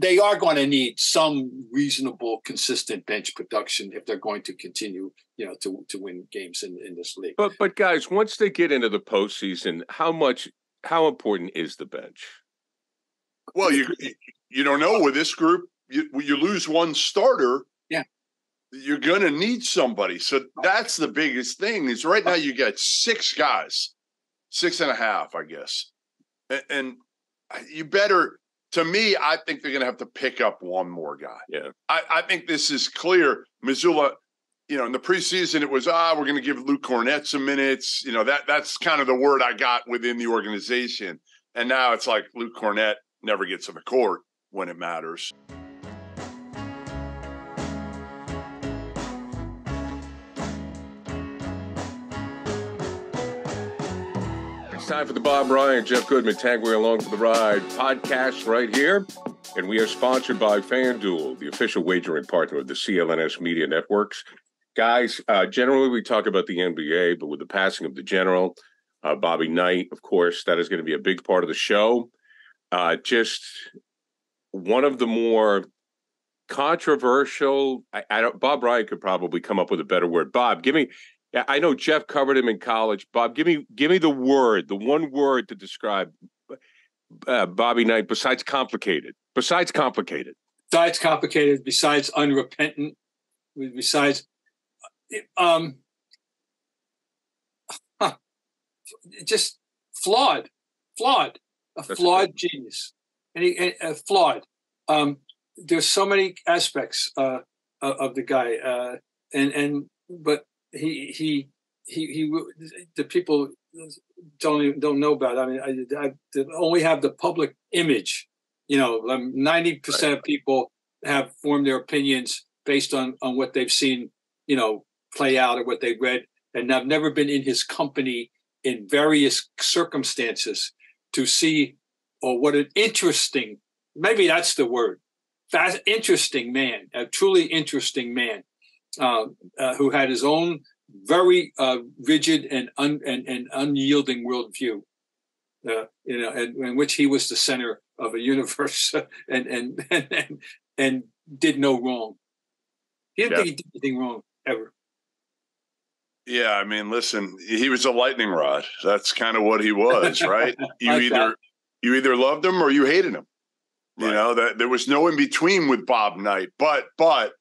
they are going to need some reasonable, consistent bench production if they're going to continue, to win games in this league. But guys, once they get into the postseason, how important is the bench? Well, you don't know with this group. You lose one starter. Yeah, you're going to need somebody. So that's the biggest thing. Is right now you got six guys, six and a half, I guess, and you better. To me, I think they're going to have to pick up one more guy. Yeah, I think this is clear. Mazzulla, in the preseason, it was, we're going to give Luke Kornet some minutes. That's kind of the word I got within the organization. And now it's like Luke Kornet never gets on the court when it matters. Time for the Bob Ryan, Jeff Goodman, Tag Way Along for the Ride podcast right here. And we are sponsored by FanDuel, the official wagering partner of the CLNS Media Networks. Guys, generally we talk about the NBA, but with the passing of the general, Bobby Knight, of course, that is going to be a big part of the show. Just one of the more controversial, Bob Ryan could probably come up with a better word. Bob, I know Jeff covered him in college. Bob, give me the one word to describe Bobby Knight besides complicated. Besides complicated, besides unrepentant, besides just flawed, a flawed genius, and flawed. There's so many aspects of the guy, but. The people don't know about it. I mean, I only have the public image. 90% of people have formed their opinions based on what they've seen, play out or what they've read. And I've never been in his company in various circumstances to see, or what an interesting, maybe that's the word, interesting man, a truly interesting man. Who had his own very rigid and unyielding worldview, in which he was the center of a universe and did no wrong. He didn't think he did anything wrong ever. Yeah, I mean, listen, he was a lightning rod. That's kind of what he was, right? You either loved him or you hated him. Right. That there was no in between with Bob Knight, but.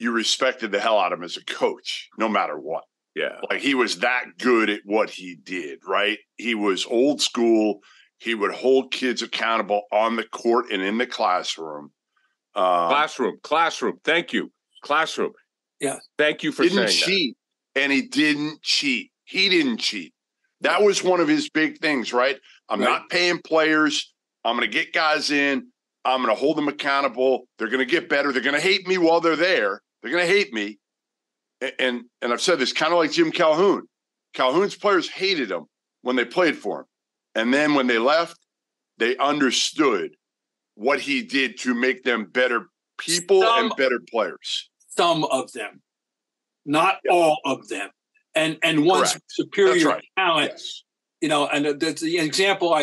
You respected the hell out of him as a coach, no matter what. Yeah. Like he was that good at what he did, right? He was old school. He would hold kids accountable on the court and in the classroom. Classroom. Thank you. Classroom. Yeah. Thank you for saying cheat. That. And he didn't cheat. That was one of his big things, right? I'm not paying players. I'm going to get guys in. I'm going to hold them accountable. They're going to get better. They're going to hate me while they're there. They're going to hate me. And I've said this kind of like Jim Calhoun. Calhoun's players hated him when they played for him. And then when they left, they understood what he did to make them better people and better players. Some of them, not all of them. And one's superior talent, and the example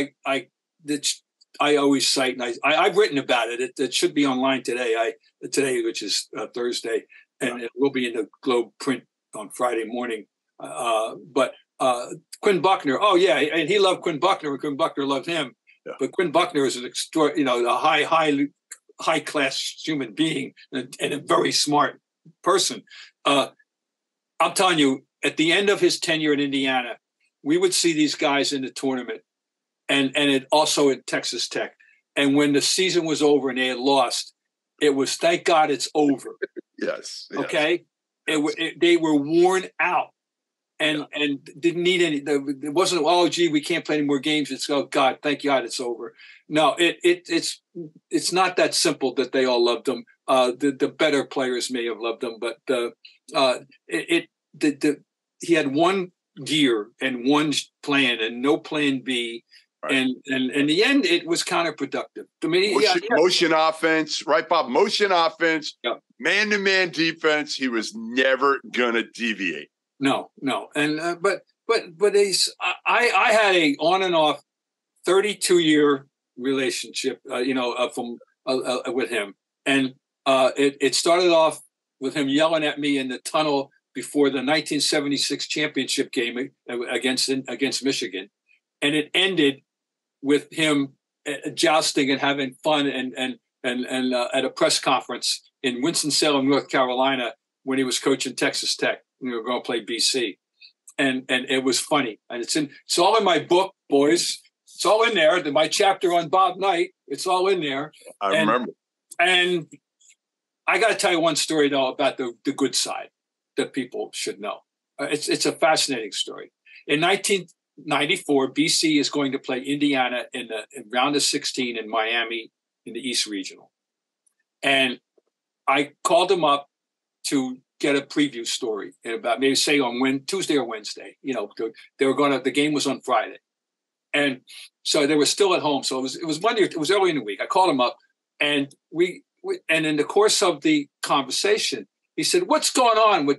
I always cite, and I've written about it. It should be online today. Today, which is Thursday, and it will be in the Globe print on Friday morning. But Quinn Buckner, and he loved Quinn Buckner, and Quinn Buckner loved him. Yeah. But Quinn Buckner is an a high class human being and a very smart person. I'm telling you, at the end of his tenure in Indiana, we would see these guys in the tournament. And it also at Texas Tech. And when the season was over and they had lost, it was, thank God it's over. Yes. Okay? They were worn out and didn't need any. It wasn't, oh, gee, we can't play any more games. It's, oh, God, thank God it's over. No, it's not that simple that they all loved them. The better players may have loved them, but he had one gear and one plan and no plan B. Right. And in the end, it was counterproductive. To me, motion offense, right, Bob? Motion offense, man-to-man defense. He was never gonna deviate. No. And but I had a on and off 32-year relationship. From with him. And it started off with him yelling at me in the tunnel before the 1976 championship game against Michigan. And it ended with him jousting and having fun and at a press conference in Winston-Salem, North Carolina, when he was coaching Texas Tech. We were going to play BC. And it was funny. And it's all in my book, boys. It's all in there. My chapter on Bob Knight, it's all in there. I remember. And I got to tell you one story, though, about the good side that people should know. It's a fascinating story. In 1994, BC is going to play Indiana in round of 16 in Miami in the East Regional. And I called him up to get a preview story about maybe say on Tuesday or Wednesday. You know, they were going to, the game was on Friday. And so they were still at home. So it was Monday, it was early in the week. I called him up and we in the course of the conversation, he said, "What's going on with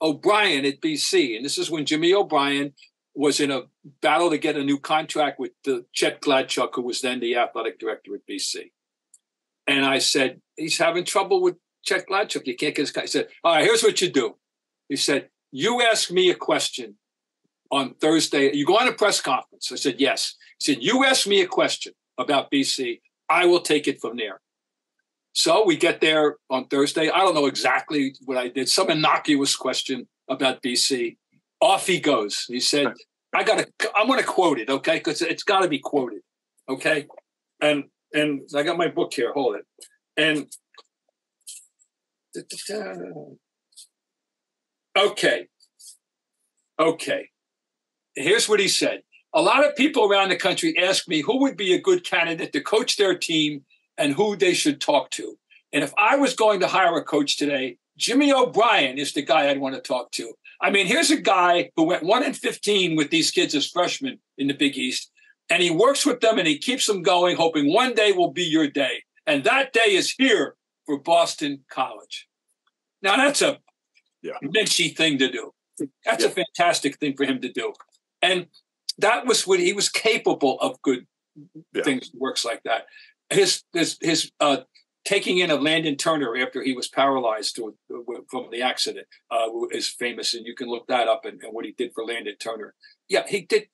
O'Brien at BC?" And this is when Jimmy O'Brien was in a battle to get a new contract with Chet Gladchuk, who was then the athletic director at BC. And I said, "He's having trouble with Chet Gladchuk. You can't get his guy." He said, "All right, here's what you do." He said, "You ask me a question on Thursday. You go on a press conference." I said, "Yes." He said, "You ask me a question about BC. I will take it from there." So we get there on Thursday. I don't know exactly what I did. Some innocuous question about BC. Off he goes. He said, I'm going to quote it, okay? Because it's got to be quoted, okay? And I got my book here. Hold it. And okay. Here's what he said. "A lot of people around the country ask me who would be a good candidate to coach their team and who they should talk to. And if I was going to hire a coach today, Jimmy O'Brien is the guy I'd want to talk to. I mean, here's a guy who went 1-15 with these kids as freshmen in the Big East, and he works with them and he keeps them going, hoping one day will be your day. And that day is here for Boston College." Now, that's a lynchy thing to do. That's a fantastic thing for him to do. And that was when he was capable of good things, works like that. His taking in of Landon Turner after he was paralyzed from the accident is famous, and you can look that up and what he did for Landon Turner. Yeah, he did.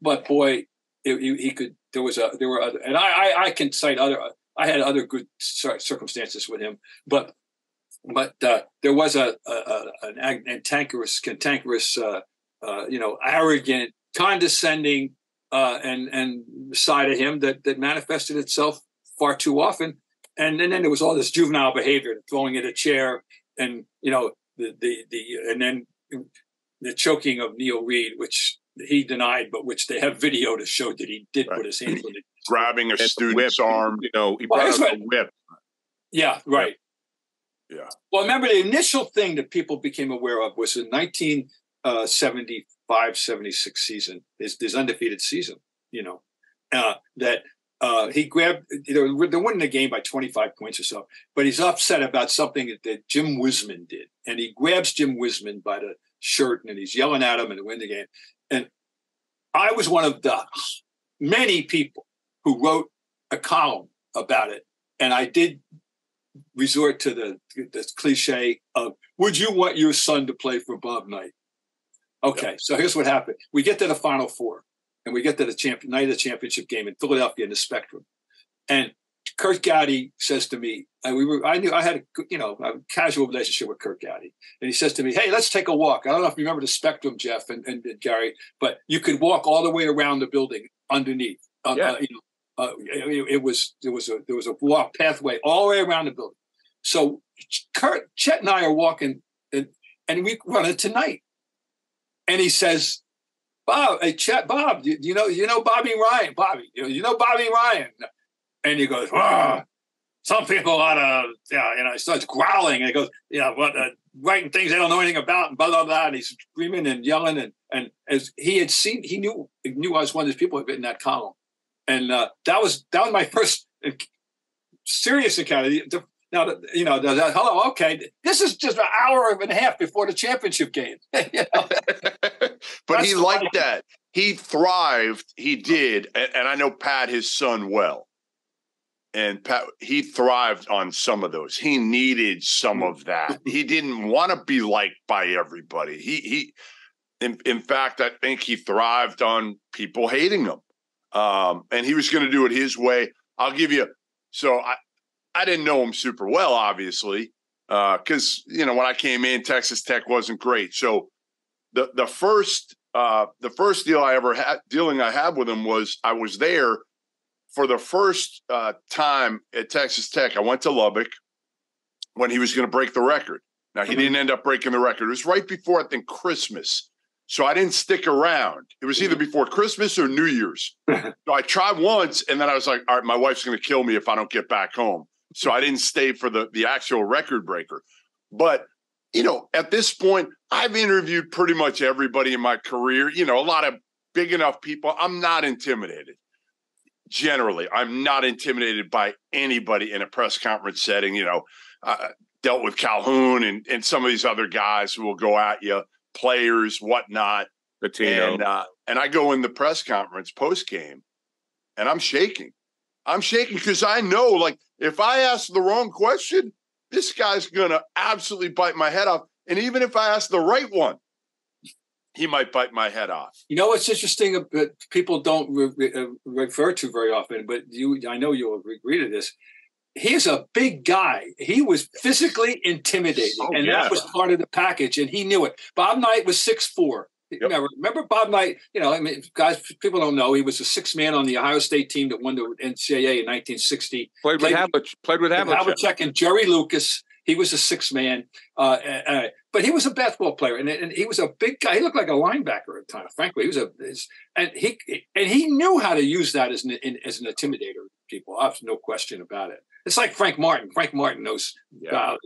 But boy, he could. There were other, and I can cite other. I had other good circumstances with him, but there was an cantankerous, arrogant, condescending and side of him that manifested itself far too often. And then there was all this juvenile behavior, throwing at a chair, and then the choking of Neil Reed, which he denied, but which they have video to show that he did put his hands on it, grabbing a student's arm. He brought out a whip. Yeah, right. Yeah. Well, remember the initial thing that people became aware of was in 1975-76 season, his undefeated season. He grabbed, they're winning the game by 25 points or so, but he's upset about something that Jim Wiseman did. And he grabs Jim Wiseman by the shirt and he's yelling at him and they win the game. And I was one of the many people who wrote a column about it. And I did resort to the cliche of, "Would you want your son to play for Bob Knight?" Okay, so here's what happened. We get to the Final Four. And we get to the night of the championship game in Philadelphia in the Spectrum. And Kurt Gowdy says to me, and I had a casual relationship with Kurt Gowdy. And he says to me, "Hey, let's take a walk." I don't know if you remember the Spectrum, Jeff and Gary, but you could walk all the way around the building underneath. There was a walk pathway all the way around the building. So Chet and I are walking, and we run into Knight. And he says, "Bob, hey, Chet, Bob, you know Bobby Ryan, Bobby, you know Bobby Ryan." And he goes, "Some people ought to," he starts growling. And he goes, writing things they don't know anything about and blah, blah, blah. And he's screaming and yelling. And as he had seen, he knew I was one of those people who had written that column. And that was my first serious encounter. Hello, okay. This is just an hour and a half before the championship game. But he liked that. He thrived. He did. And I know Pat, his son, well. And Pat, he thrived on some of those. He needed some of that. He didn't want to be liked by everybody. In fact, I think he thrived on people hating him. And he was going to do it his way. I'll give you. So I didn't know him super well, obviously, because, you know, when I came in, Texas Tech wasn't great. So the first deal I ever had with him was I was there. For the first time at Texas Tech, I went to Lubbock when he was going to break the record. Now, he didn't end up breaking the record. It was right before, I think, Christmas. So I didn't stick around. It was either before Christmas or New Year's. So I tried once, and then I was like, all right, my wife's going to kill me if I don't get back home. So I didn't stay for the actual record breaker. But, you know, at this point, I've interviewed pretty much everybody in my career. You know, a lot of big enough people. I'm not intimidated. Generally, I'm not intimidated by anybody in a press conference setting. You know, dealt with Calhoun and some of these other guys who will go at you, players, whatnot. And I go in the press conference post game, and I'm shaking. I'm shaking because I know, like, if I ask the wrong question, this guy's gonna absolutely bite my head off. And even if I ask the right one, he might bite my head off. You know what's interesting? People don't refer to very often, but I know you'll agree to this. He's a big guy. He was physically intimidating, that was part of the package, and he knew it. Bob Knight was 6'4". Yep. Remember Bob Knight? You know, I mean, guys, people don't know he was a sixth man on the Ohio State team that won the NCAA in 1960. Played with Havlicek and Jerry Lucas. He was a sixth man, but he was a basketball player, and he was a big guy. He looked like a linebacker at the time. Frankly, he was and he knew how to use that as an intimidator. People, I have no question about it. It's like Frank Martin. Frank Martin knows that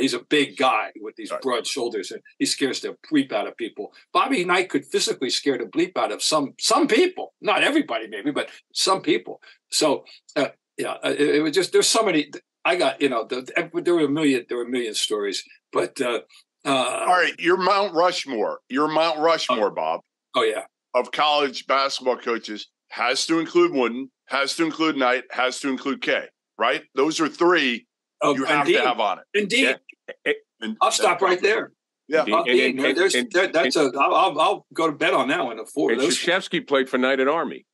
he's a big guy with these broad shoulders, and he scares the bleep out of people. Bobby Knight could physically scare the bleep out of some people, not everybody maybe, but some people. So it was just there's so many. I got, you know, there were a million stories, but. All right. Your Mount Rushmore, Bob. Oh, yeah. Of college basketball coaches has to include Wooden, has to include Knight, has to include K, right? Those are three you have to have on it. Indeed. Yeah. I'll stop right there. Yeah. I'll go to bed on that one. Krzyzewski played for Knight at Army.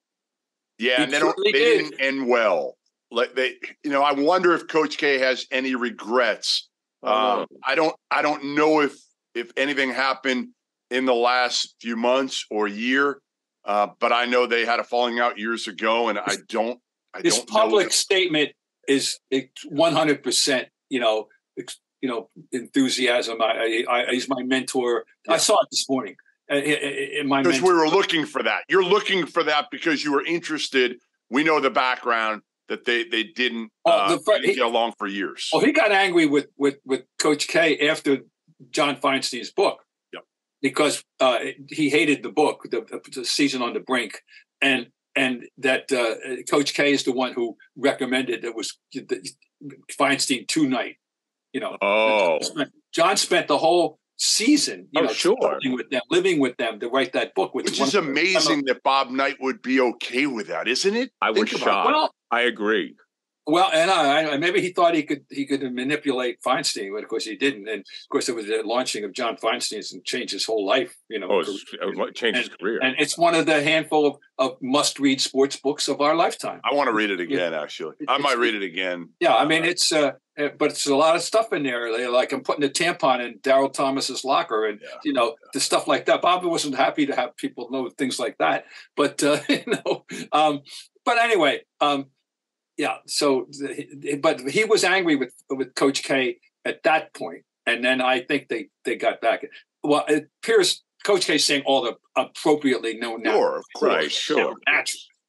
Yeah. They didn't end well. Like I wonder if Coach K has any regrets. I don't know if anything happened in the last few months or year, but I know they had a falling out years ago, and His public statement is 100%. Enthusiasm. He's my mentor. Yeah. I saw it this morning. Because we were looking for that. You're looking for that because you were interested. We know the background. That they didn't get along for years. Well, he got angry with Coach K after John Feinstein's book, because he hated the book, the Season on the Brink, and that Coach K is the one who recommended it was Feinstein to Knight. You know, John spent the whole season, living with them to write that book. Which is amazing that Bob Knight would be okay with that, isn't it? I was shocked. I agree. Well, and maybe he thought he could manipulate Feinstein, but of course he didn't. And of course, it was the launching of John Feinstein's and changed his whole life. You know, his career. And it's one of the handful of must-read sports books of our lifetime. I want to read it again. Actually, I might read it again. Yeah, I mean, it's but it's a lot of stuff in there. Like I'm putting a tampon in Daryl Thomas's locker, and the stuff like that. Bob wasn't happy to have people know things like that, but but anyway. But he was angry with Coach K at that point, and then I think they got back. Well, it appears Coach K saying all the appropriately known now. Sure, of course, right, sure,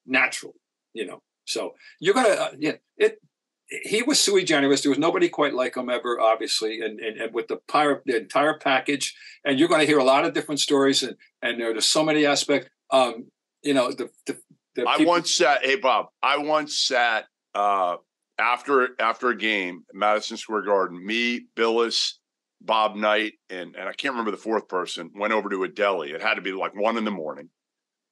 natural. You know, so you're gonna. He was sui generis. There was nobody quite like him ever, obviously, and with the entire package. And you're going to hear a lot of different stories, and there's so many aspects. I once sat. After a game at Madison Square Garden, me, Billis, Bob Knight, and I can't remember the fourth person, went over to a deli. It had to be like 1 a.m.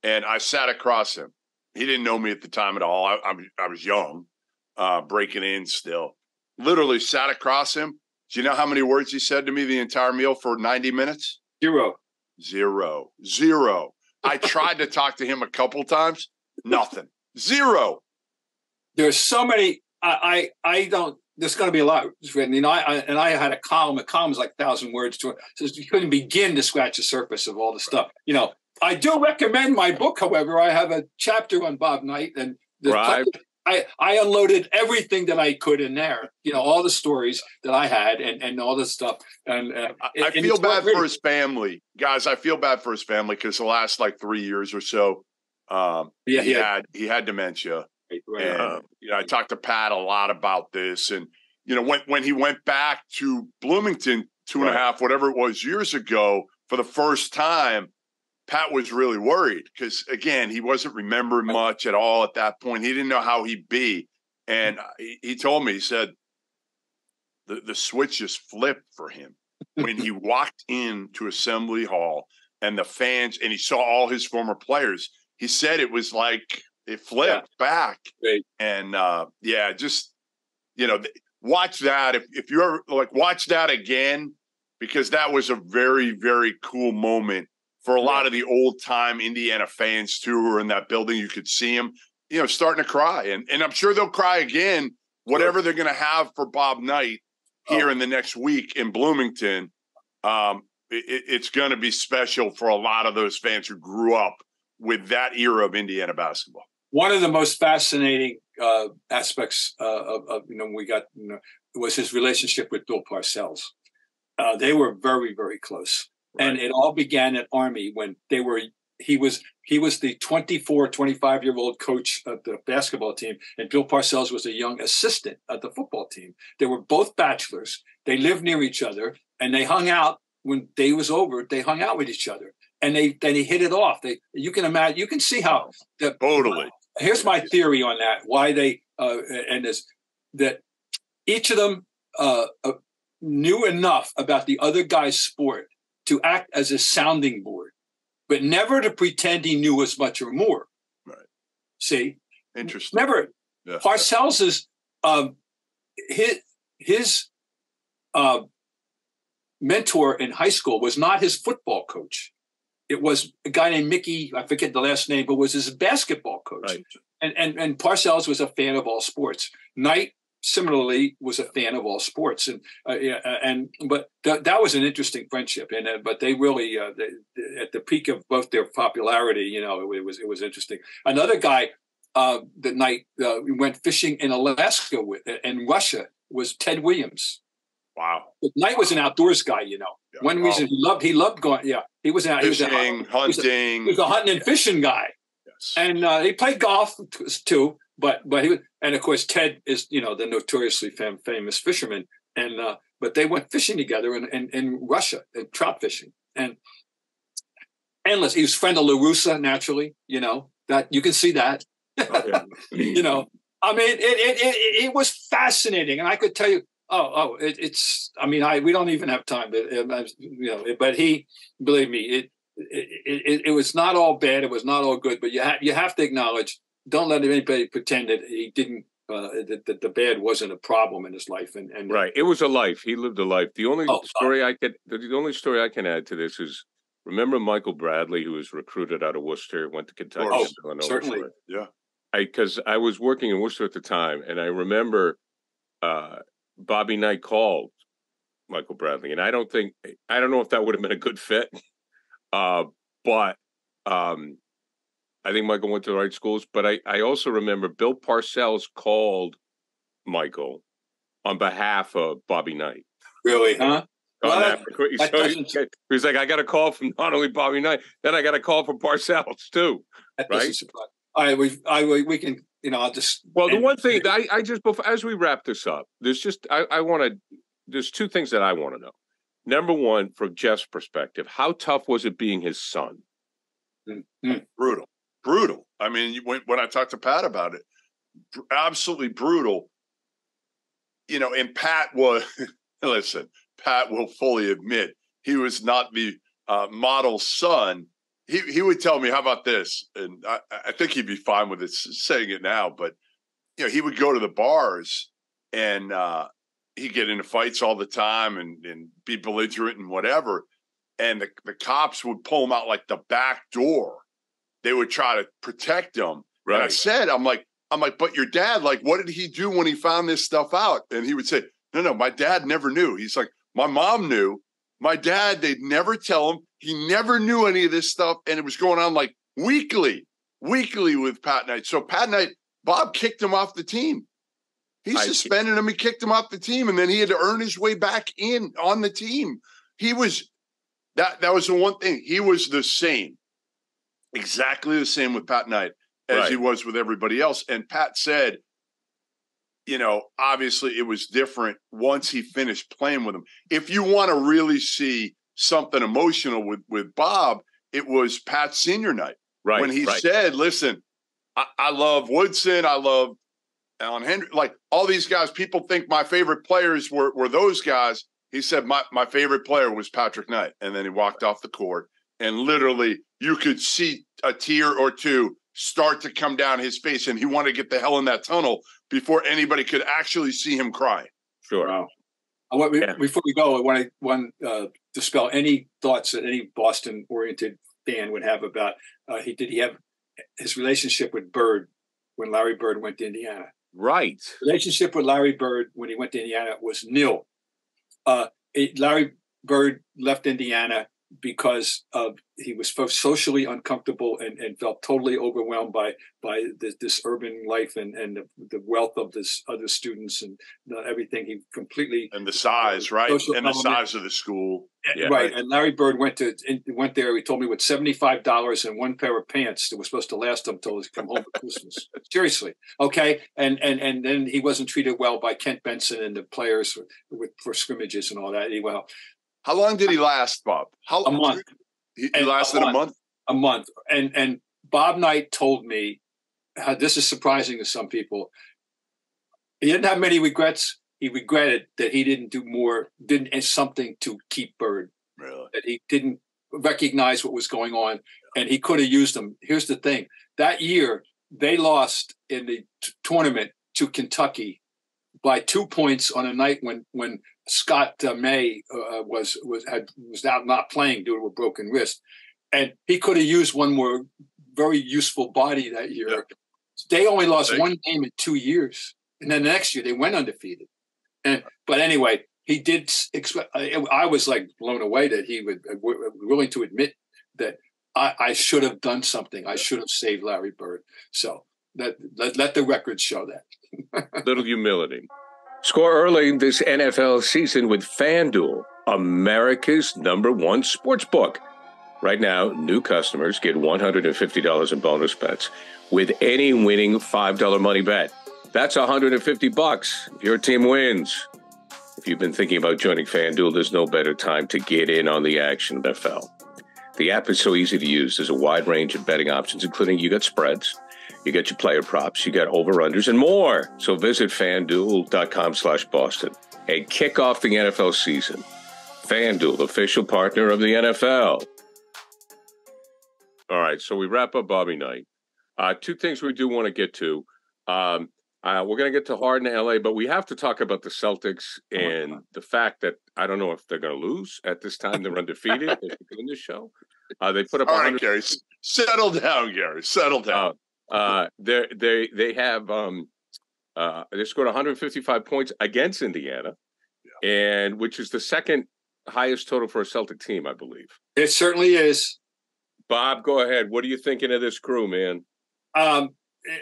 And I sat across him. He didn't know me at the time at all. I was young. breaking in still. Literally sat across him. Do you know how many words he said to me the entire meal for 90 minutes? Zero. I tried to talk to him a couple times. Nothing. Zero. There's so many. I don't. There's going to be a lot written. You know, I had a column. A column is like 1,000 words to it. So you couldn't begin to scratch the surface of all the stuff. You know, I do recommend my book. However, I have a chapter on Bob Knight, and the right. I unloaded everything that I could in there. You know, all the stories that I had and all this stuff. And I feel bad for his family, guys. I feel bad for his family because the last like 3 years or so, he had dementia. Right. And, you know, I talked to Pat a lot about this, and you know, when he went back to Bloomington two and a half, whatever it was, years ago for the first time, Pat was really worried because again, he wasn't remembering much at all at that point. He didn't know how he'd be, and he told me, he said, the switch just flipped for him when he walked into Assembly Hall and the fans, and he saw all his former players. He said it was like. It flipped back. Right. And, just, you know, watch that. If you ever, like, watch that again, because that was a very, very cool moment for a lot of the old-time Indiana fans, too, who were in that building. You could see them, you know, starting to cry. And I'm sure they'll cry again, whatever they're going to have for Bob Knight here in the next week in Bloomington. It's going to be special for a lot of those fans who grew up with that era of Indiana basketball. One of the most fascinating aspects was his relationship with Bill Parcells. They were very, very close, and it all began at Army when they were. He was the 24, 25-year-old coach of the basketball team, and Bill Parcells was a young assistant at the football team. They were both bachelors. They lived near each other, and they hung out when day was over. They hung out with each other. And they hit it off. You can imagine, you can see how. Totally. Here's my theory on that. Why they and this that each of them knew enough about the other guy's sport to act as a sounding board, but never to pretend he knew as much or more. Right. See. Interesting. Remember, Parcells is his mentor in high school was not his football coach. It was a guy named Mickey, I forget the last name, but was his basketball coach. Right. And Parcells was a fan of all sports. Knight, similarly, was a fan of all sports. But that was an interesting friendship. And but they really, at the peak of both their popularity, you know, it was interesting. Another guy that Knight went fishing in Alaska with, and Russia, was Ted Williams. Wow. Knight was an outdoors guy, you know. Yeah, one reason he loved going. Yeah, he was out. Fishing, hunting. He was a hunting and fishing guy. Yes. And he played golf too. But he was, and of course Ted is, you know, the notoriously famous fisherman. And but they went fishing together in Russia, trout fishing, and endless. He was friend of La Russa, naturally. You know that you can see that. Okay. You know, I mean, it was fascinating, and I could tell you. It's. I mean, we don't even have time. But he, believe me, it was not all bad. It was not all good. But you have to acknowledge. Don't let anybody pretend that he didn't. That the bad wasn't a problem in his life. And it was a life. He lived a life. The only story I can add to this is, remember Michael Bradley, who was recruited out of Worcester, went to Kentucky. Oh, Illinois, certainly. Right? Yeah. Because I was working in Worcester at the time, and I remember. Bobby Knight called Michael Bradley, and I don't know if that would have been a good fit, but I think Michael went to the right schools. But I also remember Bill Parcells called Michael on behalf of Bobby Knight. Really, huh? He was like, I got a call from not only Bobby Knight, then I got a call from Parcells too. Right? We can. You know, I'll just. Well, the one thing that I just, before, as we wrap this up, there's two things that I want to know. Number one, from Jeff's perspective, how tough was it being his son? Mm-hmm. Brutal. I mean, when I talked to Pat about it, absolutely brutal. You know, and Pat was, listen, Pat will fully admit he was not the model son. He would tell me, how about this? And I think he'd be fine with it saying it now, but you know, he would go to the bars and he'd get into fights all the time and be belligerent and whatever. And the cops would pull him out like the back door. They would try to protect him. Right. And I said, I'm like, but your dad, like, what did he do when he found this stuff out? And he would say, no, my dad never knew. He's like, my mom knew. My dad, they'd never tell him. He never knew any of this stuff. And it was going on like weekly with Pat Knight. So Pat Knight, Bob kicked him off the team. He suspended him. He kicked him off the team. And then he had to earn his way back in on the team. He was, that was the one thing. He was the same, exactly the same with Pat Knight as he was with everybody else. And Pat said, you know, obviously it was different once he finished playing with him. If you want to really see something emotional with Bob, it was Pat senior night. Right. When he said, listen, I love Woodson. I love Allen Henry. Like all these guys, people think my favorite players were those guys. He said, my favorite player was Patrick Knight. And then he walked off the court and literally you could see a tear or two start to come down his face. And he wanted to get the hell in that tunnel before anybody could actually see him cry. Sure. Wow. Before we go, I want to dispel any thoughts that any Boston-oriented fan would have about he have his relationship with Bird when Larry Bird went to Indiana. Right. Relationship with Larry Bird when he went to Indiana was nil. Larry Bird left Indiana because he was socially uncomfortable and felt totally overwhelmed by this urban life and the wealth of this other students and everything. He completely and the size, right? And the size of the school, yeah, right? And Larry Bird went there. He told me with $75 and one pair of pants that was supposed to last him till he come home for Christmas. Seriously, okay? And then he wasn't treated well by Kent Benson and the players for scrimmages and all that. Well. How long did he last, Bob? A month. He lasted a month? A month. And Bob Knight told me, this is surprising to some people, he didn't have many regrets. He regretted that he didn't do more, didn't something to keep Bird. Really? That he didn't recognize what was going on, and he could have used them. Here's the thing. That year, they lost in the tournament to Kentucky by 2 points on a night when Scott May was out not playing due to a broken wrist, and he could have used one more very useful body that year. Yep. They only lost one game in 2 years, and then the next year they went undefeated. But anyway, he did. I was like blown away that he would willing to admit that I should have done something. I should have saved Larry Bird. So let the records show that. Little humility. Score early this NFL season with FanDuel, America's #1 sports book. Right now, new customers get $150 in bonus bets with any winning $5 money bet. That's $150 if your team wins. If you've been thinking about joining FanDuel, there's no better time to get in on the action, NFL. The app is so easy to use. There's a wide range of betting options, including you got spreads, you got your player props, you got over-unders, and more. So visit FanDuel.com/Boston and kick off the NFL season. FanDuel, official partner of the NFL. All right, so we wrap up Bobby Knight. Two things we do want to get to. We're going to get to Harden in L.A., but we have to talk about the Celtics and the fact that I don't know if they're going to lose at this time. They're undefeated. They're doing this show. They put up all right, Gary. Settle down, Gary. Settle down. They scored 155 points against Indiana, and which is the second highest total for a Celtic team, I believe. It certainly is. Bob, go ahead. What are you thinking of this crew, man?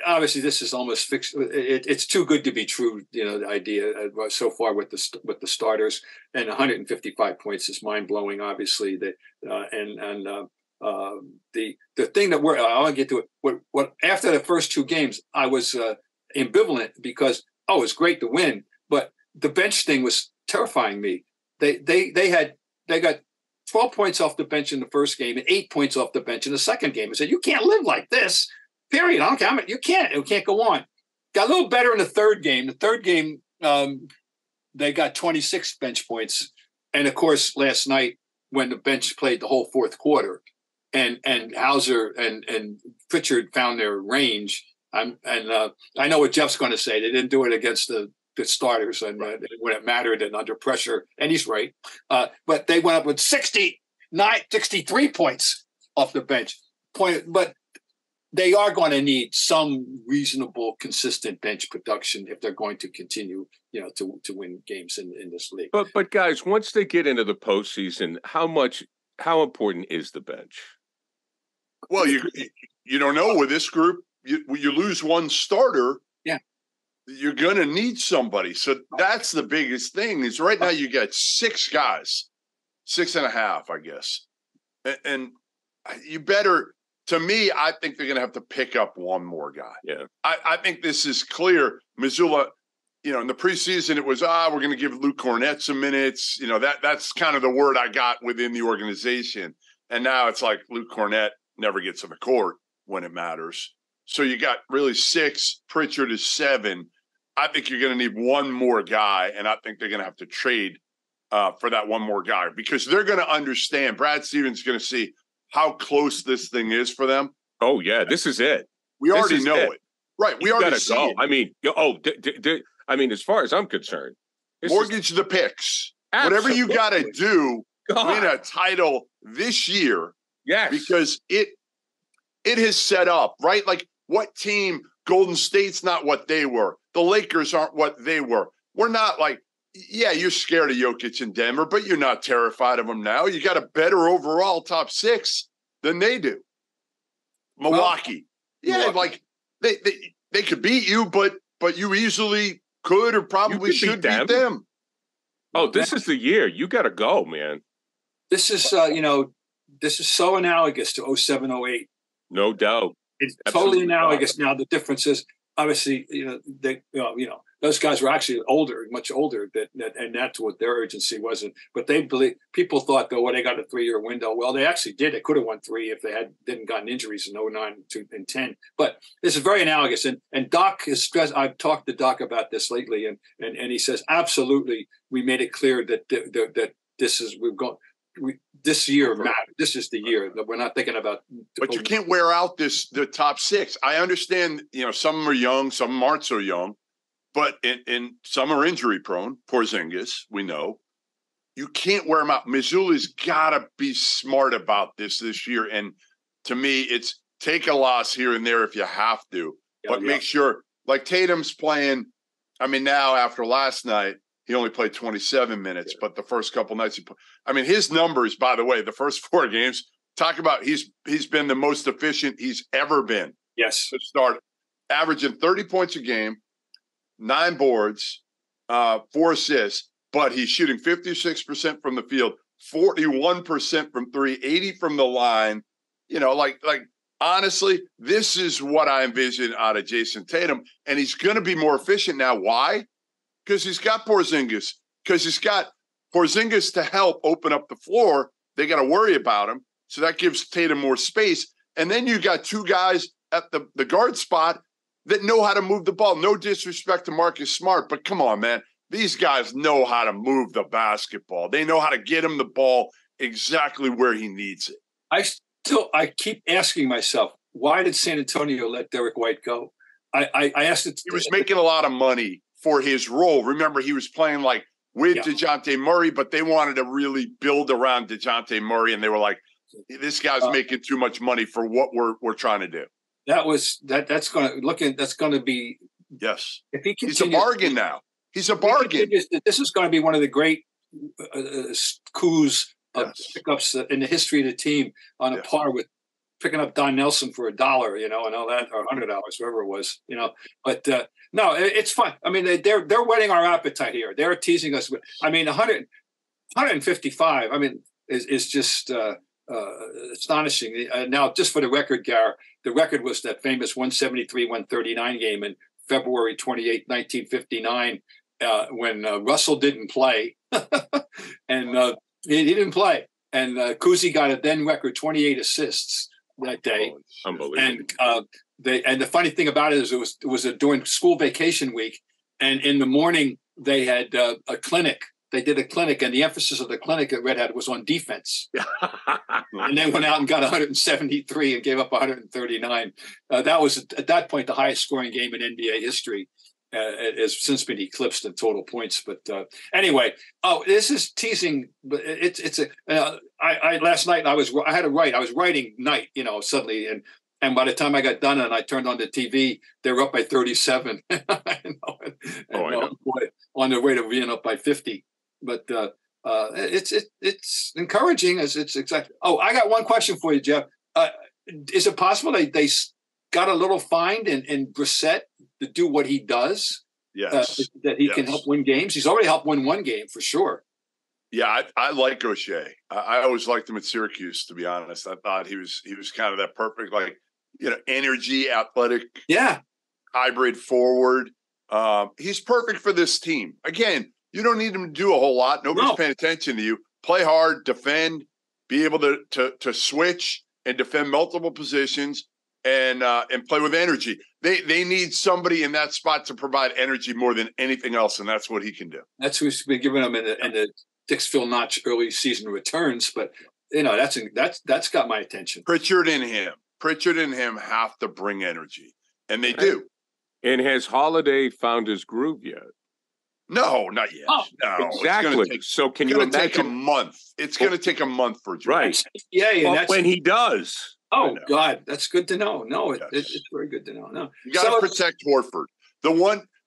Obviously, this is almost fixed. It's too good to be true. You know, the idea so far with the starters, and 155 points is mind blowing. Obviously, the thing that I want to get to it. What after the first two games, I was ambivalent because it's great to win, but the bench thing was terrifying me. They got 12 points off the bench in the first game and 8 points off the bench in the second game. I said, you can't live like this. Period. I don't care. You can't. It can't go on. Got a little better in the third game. The third game, they got 26 bench points, and of course, last night when the bench played the whole fourth quarter. And Hauser and Pritchard found their range I know what Jeff's going to say. They didn't do it against the starters, and when it mattered and under pressure, and he's right. But they went up with 63 points off the bench. But they are going to need some reasonable, consistent bench production if they're going to continue, to win games in this league. But guys, once they get into the postseason, how important is the bench? Well, you don't know with this group. You lose one starter, yeah, you're going to need somebody. So that's the biggest thing is right now you got six guys, six and a half, I guess. And you better, to me, I think they're going to have to pick up one more guy. Yeah, I think this is clear. Mazzulla, in the preseason, it was, we're going to give Luke Kornet some minutes. That's kind of the word I got within the organization. And now it's like Luke Kornet never gets on the court when it matters. So you got really six, Pritchard is seven. I think you're going to need one more guy, and I think they're going to have to trade for that one more guy because they're going to understand. Brad Stevens is going to see how close this thing is for them. Oh, yeah, this is it. We already know it. Right, we already see it. I mean, as far as I'm concerned. Mortgage the picks. Whatever you got to do, win a title this year. Yes. Because it has set up, right? Like, what team? Golden State's not what they were. The Lakers aren't what they were. We're not like, yeah, you're scared of Jokic in Denver, but you're not terrified of them now. You got a better overall top six than they do. Milwaukee. Milwaukee. Like they could beat you, but you easily could or probably should beat them. Oh, this is the year. You got to go, man. This is, this is so analogous to 07-08. No doubt. It's absolutely totally analogous. Now, the difference is, obviously, those guys were actually older, much older, and that's what their urgency wasn't. But people thought, though, they got a 3-year window. Well, they actually did. They could have won 3 if they didn't gotten injuries in 09 and 10. But this is very analogous. And Doc is stressed. I've talked to Doc about this lately, and he says, absolutely, we made it clear that this is – we've gone – this year matters. This is the year that we're not thinking about. But you can't wear out the top six. I understand, some are young, some aren't so young, but and some are injury prone. Porzingis, we know. You can't wear them out. Missoula's got to be smart about this year. And to me, it's take a loss here and there if you have to, but make sure. Like Tatum's playing. I mean, now after last night, he only played 27 minutes, but the first couple nights he played. I mean, his numbers, by the way, the first 4 games, talk about he's been the most efficient he's ever been. Yes. To start, averaging 30 points a game, 9 boards, 4 assists, but he's shooting 56% from the field, 41% from 3, 80 from the line. Honestly, this is what I envision out of Jayson Tatum, and he's going to be more efficient now. Why? Because he's got Porzingis, to help open up the floor. They got to worry about him. So that gives Tatum more space. And then you got 2 guys at the guard spot that know how to move the ball. No disrespect to Marcus Smart, but come on, man. These guys know how to move the basketball. They know how to get him the ball exactly where he needs it. I keep asking myself, why did San Antonio let Derek White go? I asked it. He was making a lot of money for his role. Remember, he was playing with DeJounte Murray, but they wanted to really build around DeJounte Murray, and they were like, this guy's making too much money for what we're trying to do. That's going to be yes. If he continues, he's a bargain now. He's a bargain. This is going to be one of the great coups of pickups in the history of the team, on a par with picking up Don Nelson for $1, and all that, or $100, whatever it was, But no, it's fun. I mean, they're whetting our appetite here. They're teasing us. I mean, 155. I mean, is just astonishing. Now, just for the record, Gar, the record was that famous 173-139 game in February 28, 1959, when Russell didn't play, and he didn't play, and Cousy got a then record 28 assists that day. Unbelievable. And the funny thing about it is it was during school vacation week, and in the morning they had a clinic they did a clinic, and the emphasis of the clinic at Red Hat was on defense. And they went out and got 173 and gave up 139. That was, at that point, the highest scoring game in NBA history. It has since been eclipsed in total points. But anyway, oh, this is teasing. But it's a. Last night I was writing Knight, suddenly, and by the time I got done and I turned on the TV, they were up by 37. On their way to being up by 50. But it's encouraging as it's exactly. Oh, I got one question for you, Jeff. Is it possible they got a little fined in Brissett to do what he does? Yes. That he can help win games. He's already helped win one game for sure. Yeah, I like O'Shea. I always liked him at Syracuse, to be honest. I thought he was kind of that perfect, energy, athletic, hybrid forward. He's perfect for this team. Again, you don't need him to do a whole lot. Nobody's paying attention to you. Play hard, defend, be able to switch and defend multiple positions, and play with energy. They need somebody in that spot to provide energy more than anything else, and that's what he can do. That's who's been giving him in the Dixville Notch early season returns, but that's got my attention. Pritchard and him have to bring energy, and they do. And has Holiday found his groove yet? No, not yet. Oh, no, exactly. So can you imagine? It's going to take a month. It's going to take a month for Jordan. Right. Yeah. But when he does. Oh, God. That's good to know. No, it's very good to know. No, you got to protect Horford.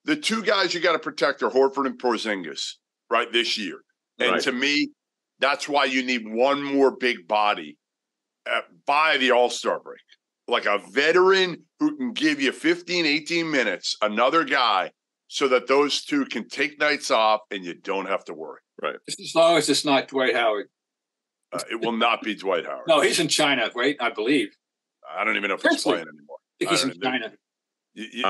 The two guys you got to protect are Horford and Porzingis, right, this year. And to me, that's why you need one more big body by the All-Star break. Like a veteran who can give you 15, 18 minutes, another guy, so that those two can take nights off and you don't have to worry. Right. As long as it's not Dwight Howard. It will not be Dwight Howard. No, he's in China, right? I believe. I don't even know if he's playing anymore. I think he's in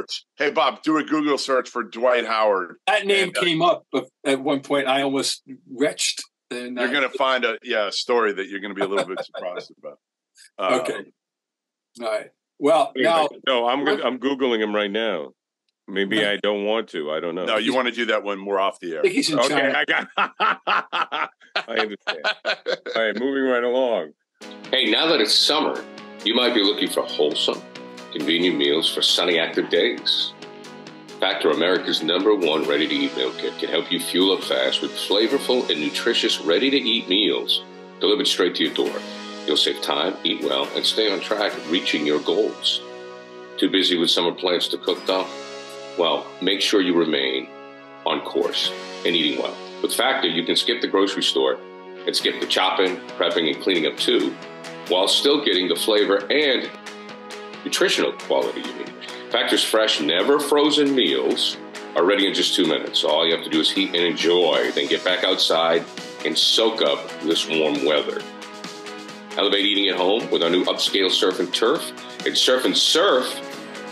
China. Hey, Bob, do a Google search for Dwight Howard. That name came up at one point. I almost retched. And you're going to find a story that you're going to be a little bit surprised about. Okay. All right. Well, now I'm Googling him right now. Maybe I don't want to. I don't know. No, you want to do that one more off the air. I think he's in China. I understand. All right, moving right along. Hey, now that it's summer, you might be looking for wholesome, convenient meals for sunny, active days. Factor, America's #1 ready-to-eat meal kit, can help you fuel up fast with flavorful and nutritious ready-to-eat meals delivered straight to your door. You'll save time, eat well, and stay on track reaching your goals. Too busy with summer plans to cook, though? Well, make sure you remain on course and eating well. With Factor, you can skip the grocery store and skip the chopping, prepping, and cleaning up too, while still getting the flavor and nutritional quality you need. Factor's fresh, never frozen meals are ready in just 2 minutes. So all you have to do is heat and enjoy, then get back outside and soak up this warm weather. Elevate eating at home with our new upscale Surf and Turf and Surf and Surf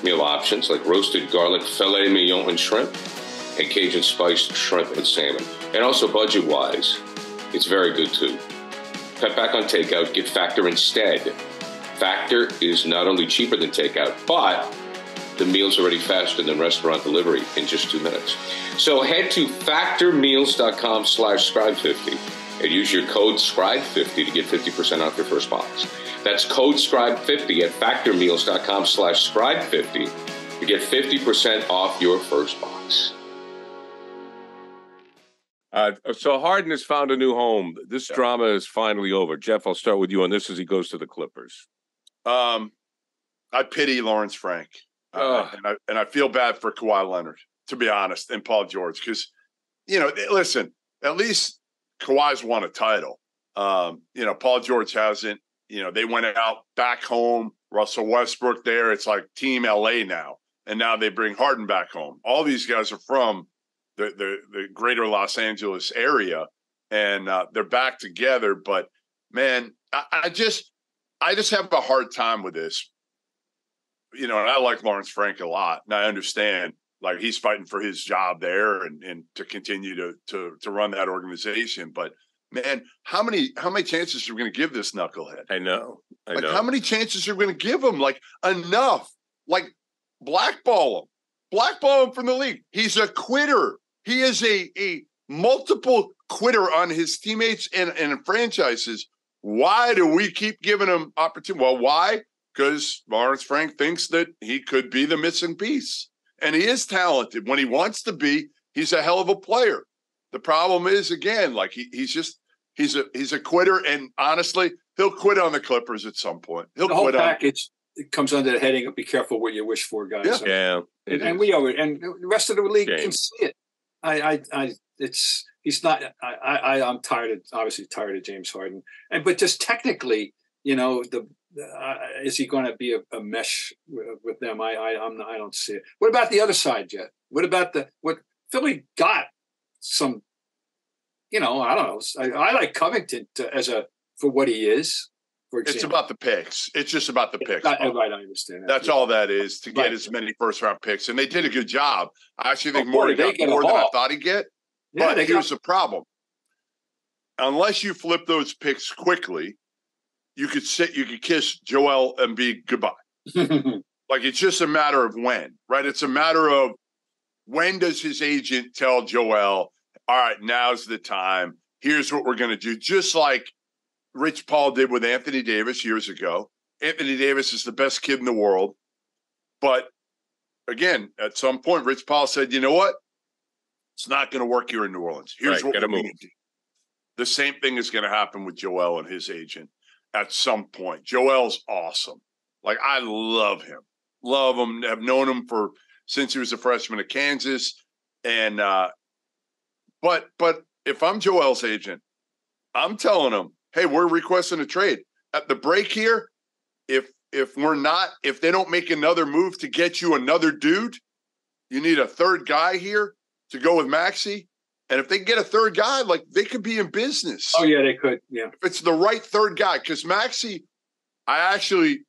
meal options like roasted garlic filet mignon and shrimp and Cajun spiced shrimp and salmon. And also budget-wise, it's very good too. Cut back on takeout, get Factor instead. Factor is not only cheaper than takeout, but the meal's already faster than restaurant delivery in just 2 minutes. So head to factormeals.com/scribe50 and use your code SCRIBE50 to get 50% off your first box. That's code SCRIBE50 at factormeals.com/scribe50 to get 50% off your first box. So Harden has found a new home. This drama is finally over. Jeff, I'll start with you on this as he goes to the Clippers. I pity Lawrence Frank. And I feel bad for Kawhi Leonard, to be honest, and Paul George. Because, listen, at least Kawhi's won a title. Paul George hasn't. They went out back home. Russell Westbrook there. It's like Team LA now. And now they bring Harden back home. All these guys are from the greater Los Angeles area. And they're back together. But, man, I just have a hard time with this. And I like Lawrence Frank a lot. And I understand. Like, he's fighting for his job there and to continue to run that organization. But, man, how many chances are we going to give this knucklehead? I know. How many chances are we going to give him? Like, enough. Like, blackball him. Blackball him from the league. He's a quitter. He is a multiple quitter on his teammates and franchises. Why do we keep giving him opportunity? Well, why? Because Lawrence Frank thinks that he could be the missing piece. And he is talented. When he wants to be, he's a hell of a player. The problem is, again, like he's a quitter. And honestly, he'll quit on the Clippers at some point. He'll the whole quit package. It comes under the heading of be careful what you wish for, guys. Yeah. So, yeah, and we are, and the rest of the league can see it. I'm tired of James Harden. But just technically, you know, is he going to be a mesh with them? I don't see it. What about the other side, Jet? What about what Philly got? Some, you know, I don't know. I like Covington for what he is. It's about the picks. It's just about the picks. Right, I understand. That's all that is, to get as many first-round picks. And they did a good job. I actually think Morey got more than I thought he'd get. But here's the problem. Unless you flip those picks quickly, you could kiss Joel Embiid goodbye. Like, it's just a matter of when, right? It's a matter of when does his agent tell Joel, all right, now's the time. Here's what we're going to do. Just like Rich Paul did with Anthony Davis years ago. Anthony Davis is the best kid in the world. But again, at some point, Rich Paul said, you know what? It's not going to work here in New Orleans. Here's what we're going to do. The same thing is going to happen with Joel and his agent at some point. Joel's awesome. Like, I love him. Love him. I've known him since he was a freshman at Kansas. And but if I'm Joel's agent, I'm telling him, hey, we're requesting a trade at the break here. If they don't make another move to get you another dude, you need a third guy here to go with Maxey. And if they can get a third guy, like, they could be in business. Oh yeah, they could. Yeah. If it's the right third guy, because Maxey, I actually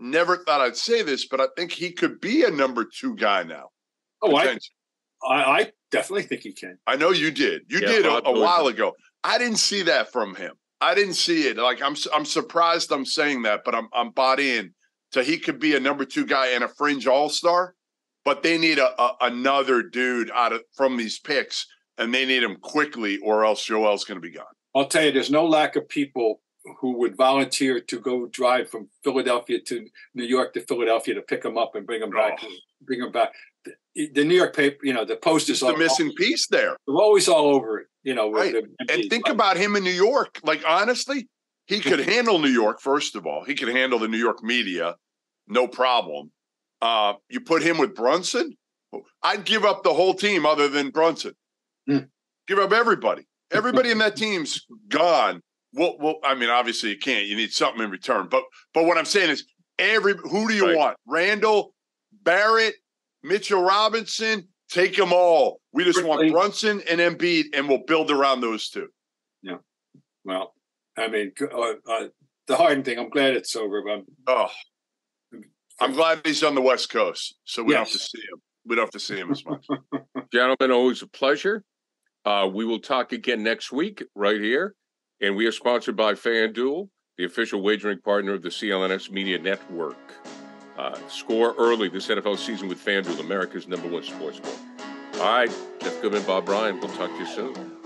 never thought I'd say this, but I think he could be a number two guy now. Oh, I definitely think he can. I know you did. You did a while ago. I didn't see that from him. I didn't see it. Like, I'm surprised I'm saying that, but I'm bought in. So he could be a number two guy and a fringe all-star, but they need another dude from these picks, and they need him quickly, or else Joel's going to be gone. I'll tell you, there's no lack of people who would volunteer to go drive from Philadelphia to New York to Philadelphia to pick him up and bring him back. Bring him back. The New York paper, you know, the Post is the missing piece there. They're always all over it, you know. Right. And think about him in New York. Like, honestly, he could handle New York, first of all. He could handle the New York media, no problem. You put him with Brunson, I'd give up the whole team other than Brunson. Give up everybody. Everybody in that team's gone. Well, I mean, obviously you can't. You need something in return. But what I'm saying is, who do you want? Randall, Barrett, Mitchell Robinson, take them all. We just want Brunson and Embiid, and we'll build around those two. Yeah. Well, I mean, the Harden thing, I'm glad it's over. But I'm glad he's on the West Coast, so we don't have to see him. We don't have to see him as much. Gentlemen, always a pleasure. We will talk again next week right here. And we are sponsored by FanDuel, the official wagering partner of the CLNS Media Network. Score early this NFL season with FanDuel, America's #1 sportsbook. All right, Jeff Goodman, Bob Ryan, we'll talk to you soon.